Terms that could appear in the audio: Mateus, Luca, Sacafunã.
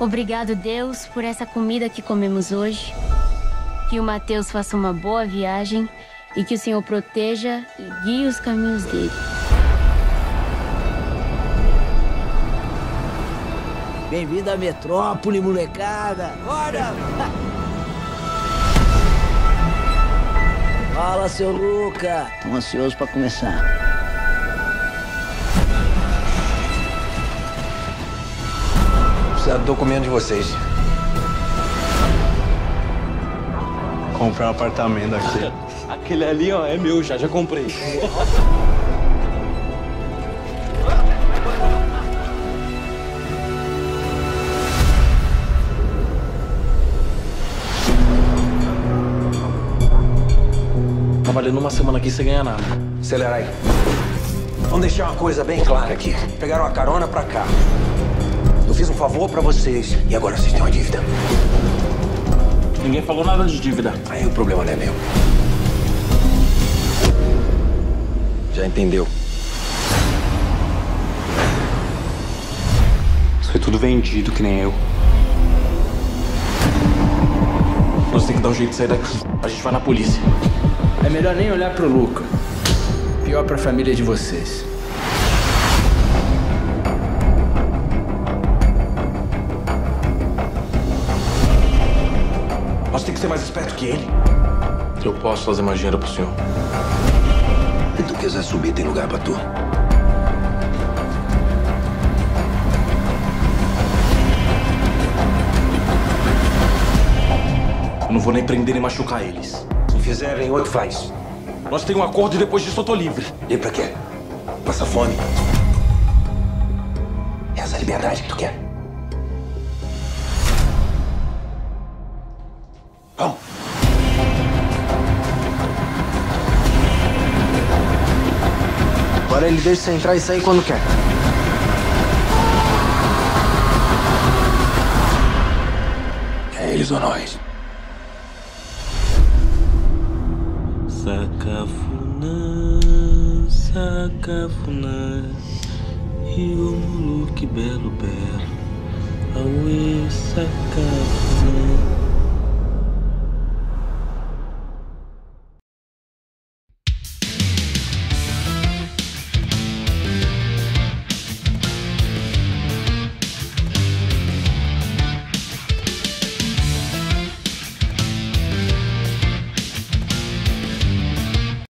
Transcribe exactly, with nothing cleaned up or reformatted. Obrigado, Deus, por essa comida que comemos hoje. Que o Mateus faça uma boa viagem e que o Senhor proteja e guie os caminhos dele. Bem-vindo à metrópole, molecada! Bora! Fala, seu Luca! Tô ansioso pra começar. Precisa do documento de vocês. Comprar um apartamento aqui. Aquele ali, ó, é meu já, já comprei. Trabalhando uma semana aqui sem ganhar nada. Acelera aí. Vamos deixar uma coisa bem clara aqui. Pegaram a carona pra cá. Eu fiz um favor pra vocês e agora vocês têm uma dívida. Ninguém falou nada de dívida. Aí o problema não é meu. Já entendeu. Isso foi tudo vendido, que nem eu. Nós temos que dar um jeito de sair daqui. A gente vai na polícia. É melhor nem olhar pro Luca. Pior pra família de vocês. Nós temos que ser mais esperto que ele. Eu posso fazer mais dinheiro pro senhor. Se tu quiser subir, tem lugar pra tu. Eu não vou nem prender nem machucar eles. Se fizerem, outro faz. Nós temos um acordo e depois disso eu tô livre. E pra quê? Passa fome? Essa é a liberdade que tu quer? Bom. Agora ele deixa você entrar e sair quando quer. É eles ou nós? Sacafunã, sacafunã, e o Muluque belo belo, auê sacafunã.